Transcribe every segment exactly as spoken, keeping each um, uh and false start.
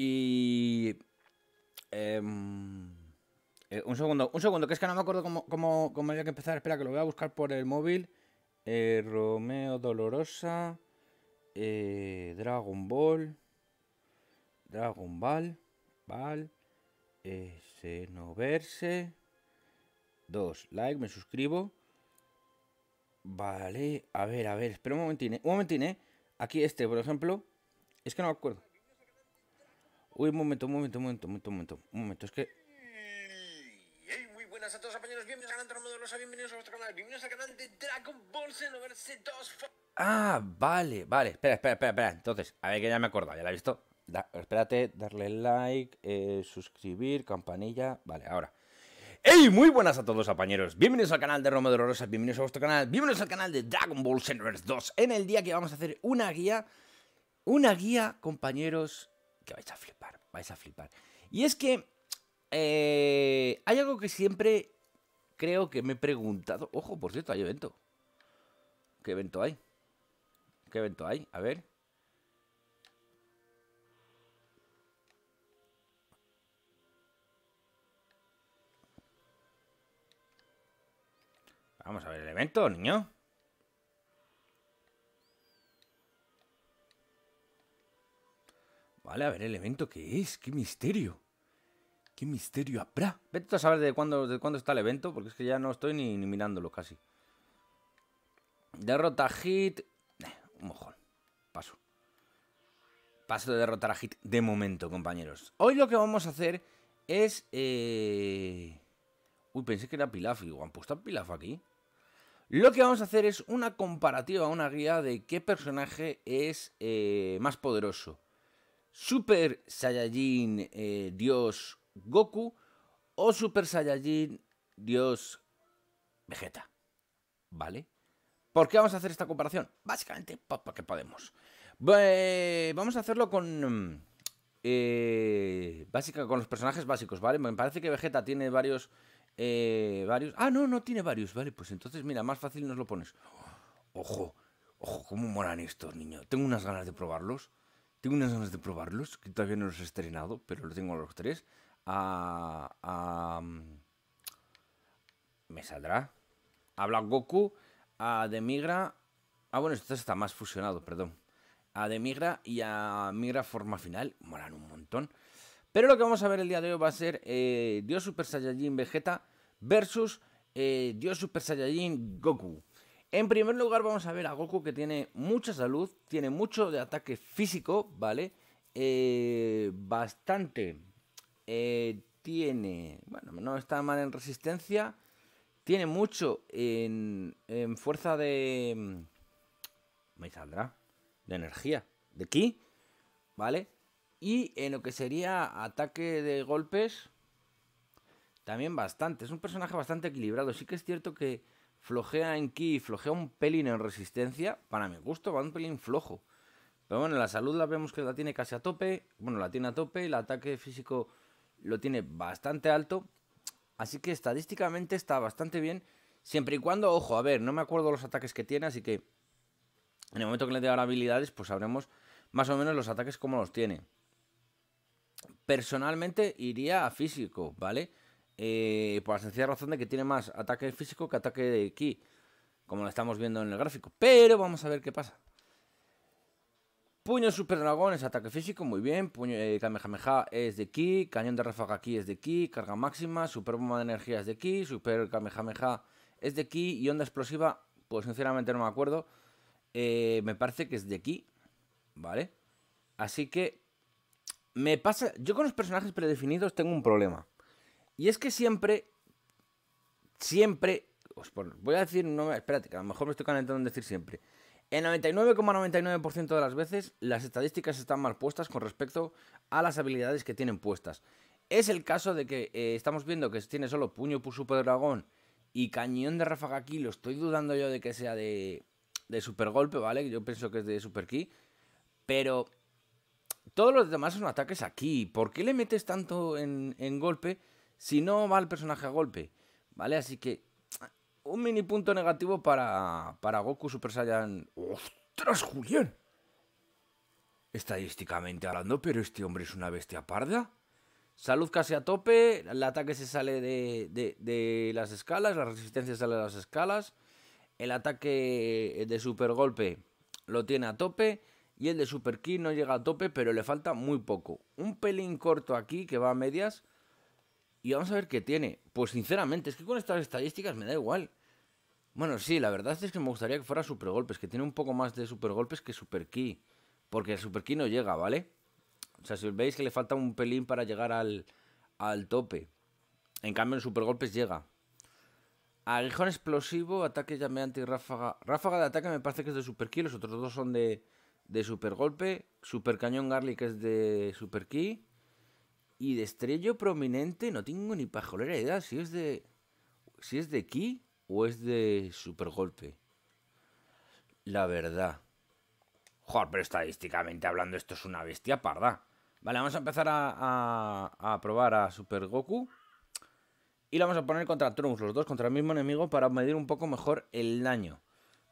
Y... Eh, un segundo, un segundo, que es que no me acuerdo cómo, cómo, cómo había que empezar. Espera, que lo voy a buscar por el móvil. Eh, Romeo Dolorosa. Eh, Dragon Ball. Dragon Ball. Ball. Eh, Xenoverse dos. Like, me suscribo. Vale, a ver, a ver, espera un momentín, ¿eh? Un momentín, ¿eh? Aquí este, por ejemplo. Es que no me acuerdo. Uy, un momento, un momento, un momento, un momento, un momento. Un momento, es que... a todos, compañeros, bienvenidos al canal de Romeo Dolorosa, bienvenidos a vuestro canal, bienvenidos al canal de Dragon Ball Xenoverse dos. Ah, vale, vale, espera, espera, espera, espera. Entonces, a ver, que ya me acuerdo, ya la he visto. Da, espérate, darle like, eh, suscribir, campanilla, vale, ahora. ¡Hey! Muy buenas a todos, compañeros, bienvenidos al canal de Romeo Dolorosa, bienvenidos a vuestro canal, bienvenidos al canal de Dragon Ball Xenoverse dos. En el día que vamos a hacer una guía, una guía, compañeros, que vais a flipar, vais a flipar. Y es que... Eh, hay algo que siempre creo que me he preguntado. Ojo, por cierto, hay evento. ¿Qué evento hay? ¿Qué evento hay? A ver. Vamos a ver el evento, niño. Vale, a ver el evento. ¿Qué es? ¡Qué misterio! ¿Qué misterio habrá? Vete a saber de cuándo, de cuándo está el evento, porque es que ya no estoy ni, ni mirándolo casi. Derrota Hit. Eh, un mojón. Paso. Paso de derrotar a Hit de momento, compañeros. Hoy lo que vamos a hacer es... Eh... Uy, pensé que era Pilaf. Digo, ¿han puesto a Pilaf aquí? Lo que vamos a hacer es una comparativa, una guía de qué personaje es eh, más poderoso. Super Saiyajin eh, Dios... Goku o Super Saiyajin Dios Vegeta, ¿vale? ¿Por qué vamos a hacer esta comparación? Básicamente porque podemos. Eh, vamos a hacerlo con eh, básica, con los personajes básicos, ¿vale? Me parece que Vegeta tiene varios, eh, varios. Ah, no, no tiene varios, vale. Pues entonces, mira, más fácil nos lo pones. Ojo, ojo, cómo molan estos, niños. Tengo unas ganas de probarlos. Tengo unas ganas de probarlos. Que todavía no los he estrenado, pero los tengo a los tres. A, a... me saldrá a Black Goku, a Demigra. Ah, bueno, esto está más fusionado, perdón. A Demigra y a Migra forma final. Molan un montón. Pero lo que vamos a ver el día de hoy va a ser eh, Dios Super Saiyajin Vegeta versus eh, Dios Super Saiyajin Goku. En primer lugar vamos a ver a Goku, que tiene mucha salud, tiene mucho de ataque físico, ¿vale? Eh, bastante... Eh, tiene... Bueno, no está mal en resistencia. Tiene mucho en, en fuerza de... Me saldrá. De energía. De ki. ¿Vale? Y en lo que sería ataque de golpes. También bastante. Es un personaje bastante equilibrado. Sí que es cierto que flojea en ki y flojea un pelín en resistencia. Para mi gusto va un pelín flojo. Pero bueno, la salud la vemos que la tiene casi a tope. Bueno, la tiene a tope. El ataque físico... lo tiene bastante alto, así que estadísticamente está bastante bien, siempre y cuando, ojo, a ver, no me acuerdo los ataques que tiene, así que en el momento que le dé ahora habilidades, pues sabremos más o menos los ataques como los tiene. Personalmente iría a físico, ¿vale? Eh, por la sencilla razón de que tiene más ataque físico que ataque de ki, como lo estamos viendo en el gráfico, pero vamos a ver qué pasa. Puño Super Dragón es ataque físico, muy bien. Puño, eh, Kamehameha es de ki. Cañón de Ráfaga aquí es de ki. Carga máxima. Super Bomba de Energía es de ki. Super Kamehameha es de ki. Y Onda Explosiva, pues sinceramente no me acuerdo. Eh, me parece que es de ki, ¿vale? Así que me pasa... Yo con los personajes predefinidos tengo un problema. Y es que siempre... Siempre... Os voy a decir... No, espérate, que a lo mejor me estoy calentando en decir siempre... El noventa y nueve coma noventa y nueve por ciento de las veces las estadísticas están mal puestas con respecto a las habilidades que tienen puestas. Es el caso de que eh, estamos viendo que tiene solo Puño Super Dragón y Cañón de Ráfaga aquí. Lo estoy dudando yo de que sea de, de Super Golpe, ¿vale? Yo pienso que es de Super Ki. Pero todos los demás son ataques aquí. ¿Por qué le metes tanto en, en golpe si no va el personaje a golpe? ¿Vale? Así que... un mini punto negativo para, para Goku Super Saiyan. ¡Ostras, Julián! estadísticamente hablando, pero este hombre es una bestia parda. Salud casi a tope, el ataque se sale de, de, de las escalas, la resistencia sale de las escalas, el ataque de super golpe lo tiene a tope y el de super ki no llega a tope, pero le falta muy poco. Un pelín corto aquí que va a medias y vamos a ver qué tiene. Pues sinceramente, es que con estas estadísticas me da igual. Bueno, sí, la verdad es que me gustaría que fuera super golpes, que tiene un poco más de super golpes que super ki. Porque el Super Ki no llega, ¿vale? O sea, si veis que le falta un pelín para llegar al, al tope. En cambio, en Super Golpes llega. Aguijón Explosivo, Ataque Llameante y Ráfaga. Ráfaga de ataque me parece que es de Super Ki. Los otros dos son de, de Super Golpe. Super Cañón Garlic es de Super Ki. Y de Estrello Prominente no tengo ni pajolera idea si es de, si es de Ki o es de Super Golpe. La verdad... Joder, pero estadísticamente hablando esto es una bestia parda. Vale, vamos a empezar a, a, a probar a Super Goku. Y lo vamos a poner contra Trunks, los dos contra el mismo enemigo para medir un poco mejor el daño.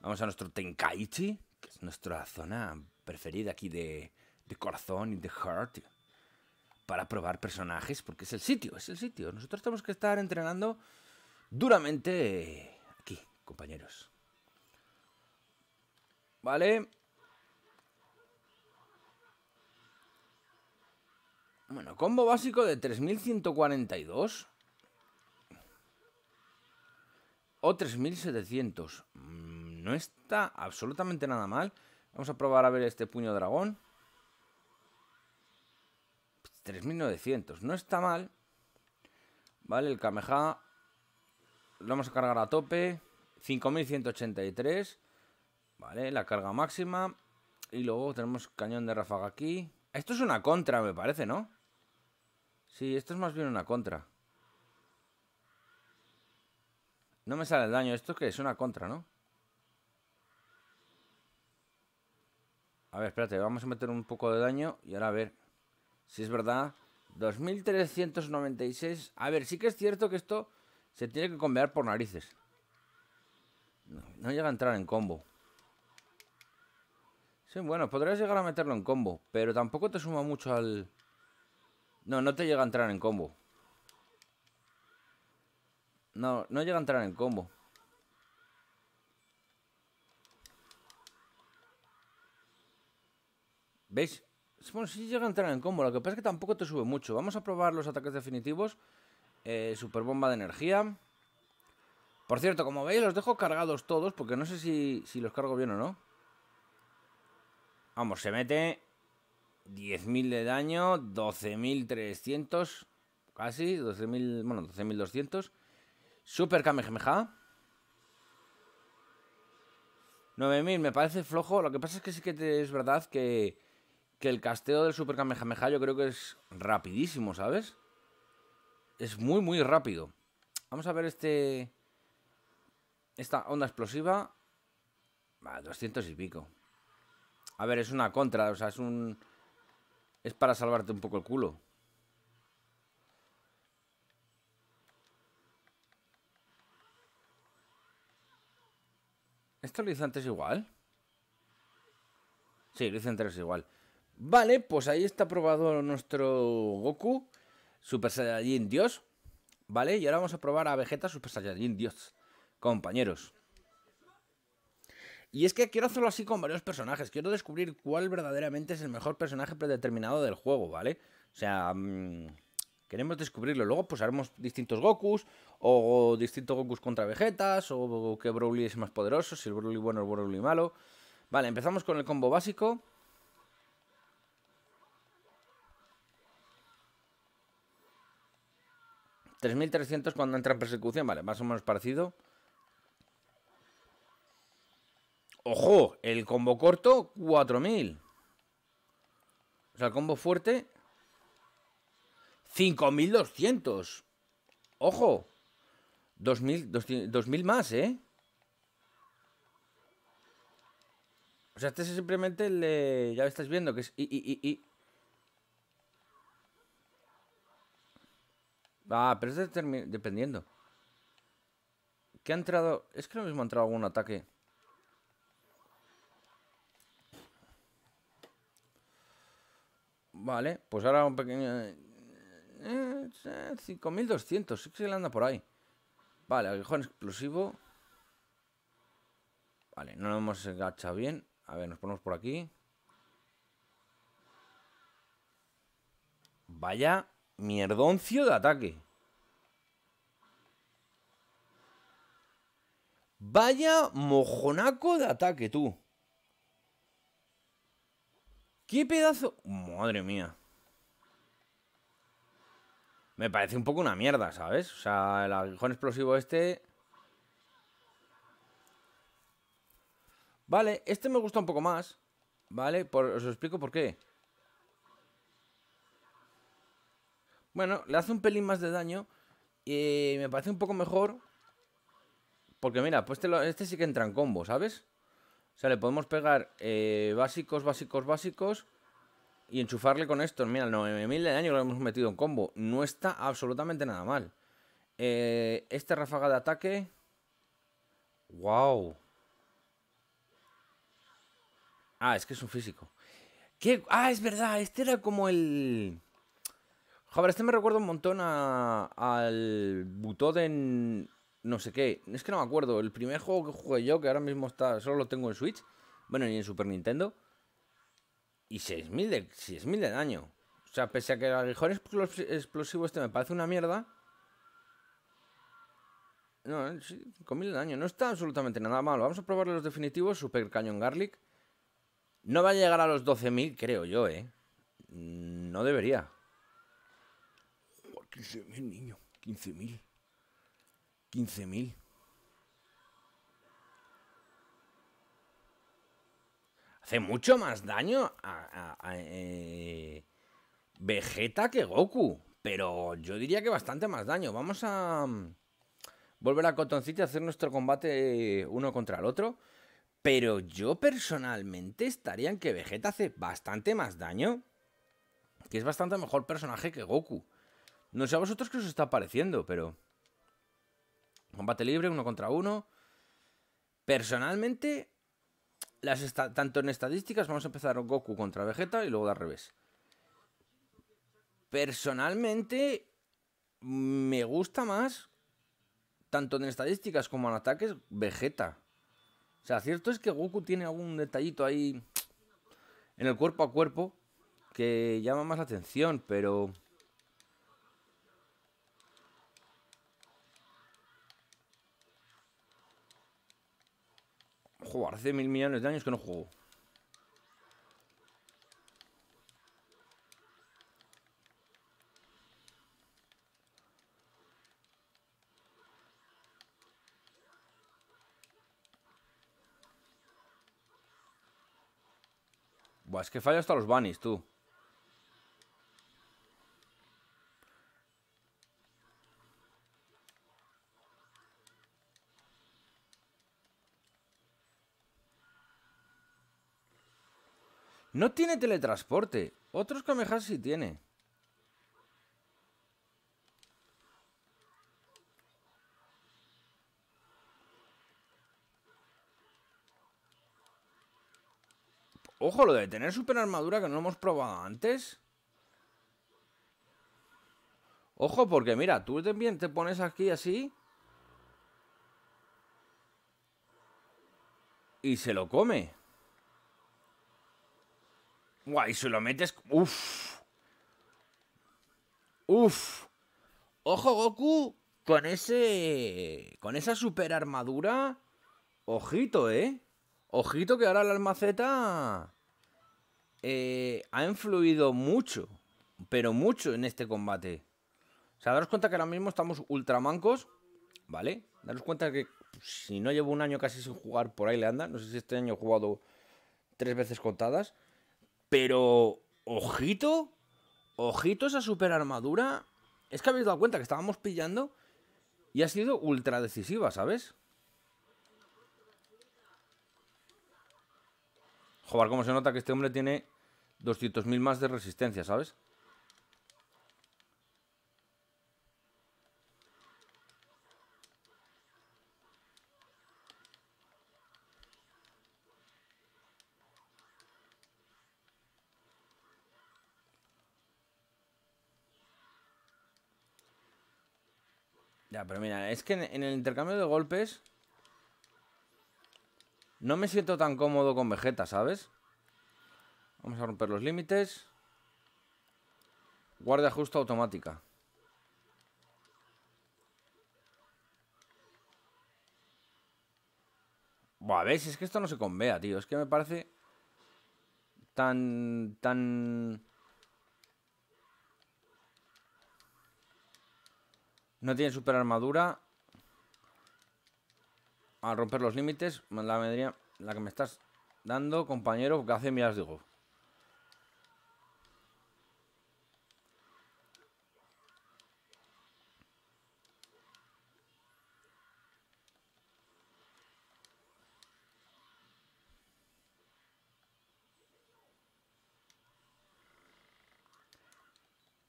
Vamos a nuestro Tenkaichi, que es nuestra zona preferida aquí de, de corazón y de heart. Para probar personajes, porque es el sitio, es el sitio. Nosotros tenemos que estar entrenando duramente aquí, compañeros. Vale... Bueno, combo básico de tres mil ciento cuarenta y dos o tres mil setecientos. No está absolutamente nada mal. Vamos a probar a ver este puño dragón. tres mil novecientos. No está mal. Vale, el Kamehameha. Lo vamos a cargar a tope. cinco mil ciento ochenta y tres. Vale, la carga máxima. Y luego tenemos cañón de ráfaga aquí. Esto es una contra, me parece, ¿no? Sí, esto es más bien una contra. No me sale el daño. ¿Esto qué es? Una contra, ¿no? A ver, espérate. Vamos a meter un poco de daño. Y ahora a ver si es verdad. dos mil trescientos noventa y seis. A ver, sí que es cierto que esto se tiene que combinar por narices. No, no llega a entrar en combo. Sí, bueno, podrías llegar a meterlo en combo, pero tampoco te suma mucho al... No, no te llega a entrar en combo. No, no llega a entrar en combo. ¿Veis? Bueno, sí llega a entrar en combo, lo que pasa es que tampoco te sube mucho. Vamos a probar los ataques definitivos. Eh, Super Bomba de Energía. Por cierto, como veis, los dejo cargados todos, porque no sé si, si los cargo bien o no. Vamos, se mete diez mil de daño, doce mil trescientos, casi, doce mil, bueno, doce mil doscientos. Super Kamehameha. nueve mil, me parece flojo, lo que pasa es que sí que te, es verdad que, que el casteo del Super Kamehameha yo creo que es rapidísimo, ¿sabes? Es muy, muy rápido. Vamos a ver este esta onda explosiva. Vale, doscientos y pico. A ver, es una contra, o sea, es un... Es para salvarte un poco el culo. ¿Esto lo hice antes igual? Sí, lo hice antes igual. Vale, pues ahí está probado nuestro Goku Super Saiyajin Dios. Vale, y ahora vamos a probar a Vegeta Super Saiyajin Dios, compañeros. Y es que quiero hacerlo así con varios personajes. Quiero descubrir cuál verdaderamente es el mejor personaje predeterminado del juego, ¿vale? O sea, mmm, queremos descubrirlo. Luego pues haremos distintos Gokus, o distintos Gokus contra Vegetas, o que Broly es más poderoso, si el Broly bueno o el Broly malo. Vale, empezamos con el combo básico. tres mil trescientos cuando entra en persecución, vale, más o menos parecido. ¡Ojo! El combo corto, cuatro mil. O sea, el combo fuerte, cinco mil doscientos. ¡Ojo! dos mil más, ¿eh? O sea, este es simplemente el de... Ya lo estáis viendo, que es... I, I, I, I. Ah, pero este es dependiendo. ¿Qué ha entrado? Es que lo mismo ha entrado algún ataque... Vale, pues ahora un pequeño... Eh, cinco mil doscientos, sí que se le anda por ahí. Vale, aguijón explosivo. Vale, no lo hemos enganchado bien. A ver, nos ponemos por aquí. Vaya mierdoncio de ataque. Vaya mojonaco de ataque, tú. ¿Qué pedazo? Madre mía. Me parece un poco una mierda, ¿sabes? O sea, el aguijón explosivo este... Vale, este me gusta un poco más. Vale, por, os explico por qué. Bueno, le hace un pelín más de daño y me parece un poco mejor. Porque mira, pues este, lo, este sí que entra en combo, ¿sabes? O sea, le podemos pegar eh, básicos, básicos, básicos y enchufarle con estos. Mira, el nueve mil de daño lo hemos metido en combo. No está absolutamente nada mal. eh, Esta ráfaga de ataque. ¡Wow! Ah, es que es un físico. ¿Qué? Ah, es verdad, este era como el... Joder, este me recuerda un montón a... al Butoden... no sé qué. Es que no me acuerdo. El primer juego que jugué yo, que ahora mismo está... solo lo tengo en Switch. Bueno, y en Super Nintendo. Y seis mil de, seis mil de daño. O sea, pese a que el aguijón explosivo este me parece una mierda... No, sí, cinco mil de daño. No está absolutamente nada malo. Vamos a probar los definitivos. Super Cañón Garlic. No va a llegar a los doce mil, creo yo, ¿eh? No debería. Oh, quince mil, niño. quince mil. quince mil. Hace mucho más daño a, a, a eh, Vegeta que Goku. Pero yo diría que bastante más daño. Vamos a um, volver a Cotton City a hacer nuestro combate uno contra el otro. Pero yo personalmente estaría en que Vegeta hace bastante más daño, que es bastante mejor personaje que Goku. No sé a vosotros qué os está pareciendo, pero... Combate libre, uno contra uno. Personalmente, las tanto en estadísticas, vamos a empezar Goku contra Vegeta y luego de al revés. Personalmente, me gusta más, tanto en estadísticas como en ataques, Vegeta. O sea, cierto es que Goku tiene algún detallito ahí en el cuerpo a cuerpo que llama más la atención, pero... Joder, hace mil millones de años que no juego. Buah, es que fallo hasta los bunnies, tú. No tiene teletransporte. Otros Kamehameha sí tiene. Ojo, lo de tener super armadura que no lo hemos probado antes. Ojo, porque mira, tú también te pones aquí así. Y se lo come. Guay, se lo metes... Uf. Uf. Ojo, Goku. Con ese... Con esa super armadura. Ojito, eh. Ojito que ahora la almaceta... Eh, ha influido mucho, pero mucho en este combate. O sea, daros cuenta que ahora mismo estamos ultramancos, ¿vale? Daros cuenta que si no llevo un año casi sin jugar, por ahí le anda. No sé si este año he jugado tres veces contadas. Pero, ojito, ojito esa super armadura. Es que habéis dado cuenta que estábamos pillando y ha sido ultra decisiva, ¿sabes? Joder, cómo se nota que este hombre tiene doscientos mil más de resistencia, ¿sabes? Ya, pero mira, es que en el intercambio de golpes no me siento tan cómodo con Vegeta, ¿sabes? Vamos a romper los límites. Guardia justa automática. Buah, ¿ves? Es que esto no se convea, tío. Es que me parece tan... tan... No tiene super armadura. A romper los límites. La medida, la que me estás dando, compañero, que hace miras, digo.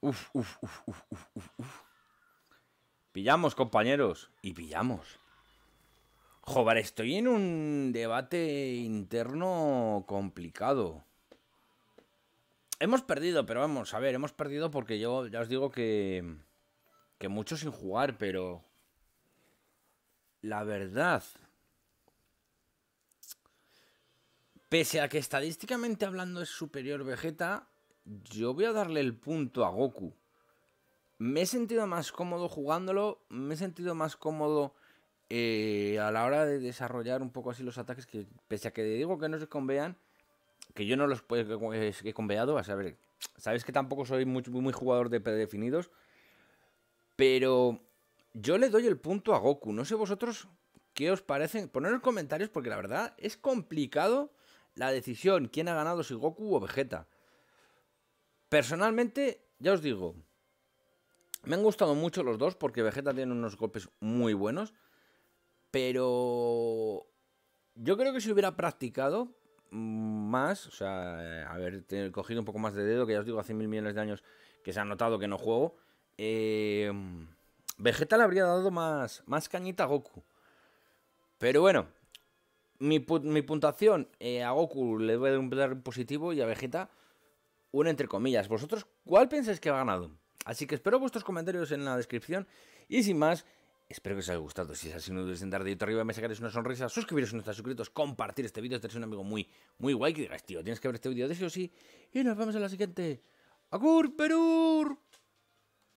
Uf, uf, uf, uf, uf, uf, uf. Pillamos, compañeros. Y pillamos. Joder, estoy en un debate interno complicado. Hemos perdido, pero vamos, a ver, hemos perdido porque yo ya os digo que... Que mucho sin jugar, pero... La verdad... Pese a que estadísticamente hablando es superior Vegeta, yo voy a darle el punto a Goku. Me he sentido más cómodo jugándolo, me he sentido más cómodo eh, a la hora de desarrollar un poco así los ataques, que pese a que digo que no se convean, que yo no los he conveado, a saber, sabéis que tampoco soy muy, muy jugador de predefinidos, pero yo le doy el punto a Goku. No sé vosotros qué os parece, poned en los comentarios porque la verdad es complicado la decisión, quién ha ganado, si Goku o Vegeta. Personalmente, ya os digo... Me han gustado mucho los dos porque Vegeta tiene unos golpes muy buenos. Pero yo creo que si hubiera practicado más, o sea, haber cogido un poco más de dedo, que ya os digo, hace mil millones de años que se ha notado que no juego, eh, Vegeta le habría dado más, más cañita a Goku. Pero bueno, mi, pu mi puntuación eh, a Goku le voy a dar un positivo y a Vegeta un entre comillas. ¿Vosotros cuál pensáis que ha ganado? Así que espero vuestros comentarios en la descripción. Y sin más, espero que os haya gustado. Si es así, no dudéis en dar dedito arriba, me sacaréis una sonrisa, suscribiros si no estáis suscritos, compartir este vídeo, tenéis un amigo muy, muy guay que digáis, tío, tienes que ver este vídeo de sí o sí. Y nos vemos en la siguiente. ¡Agur, Perú!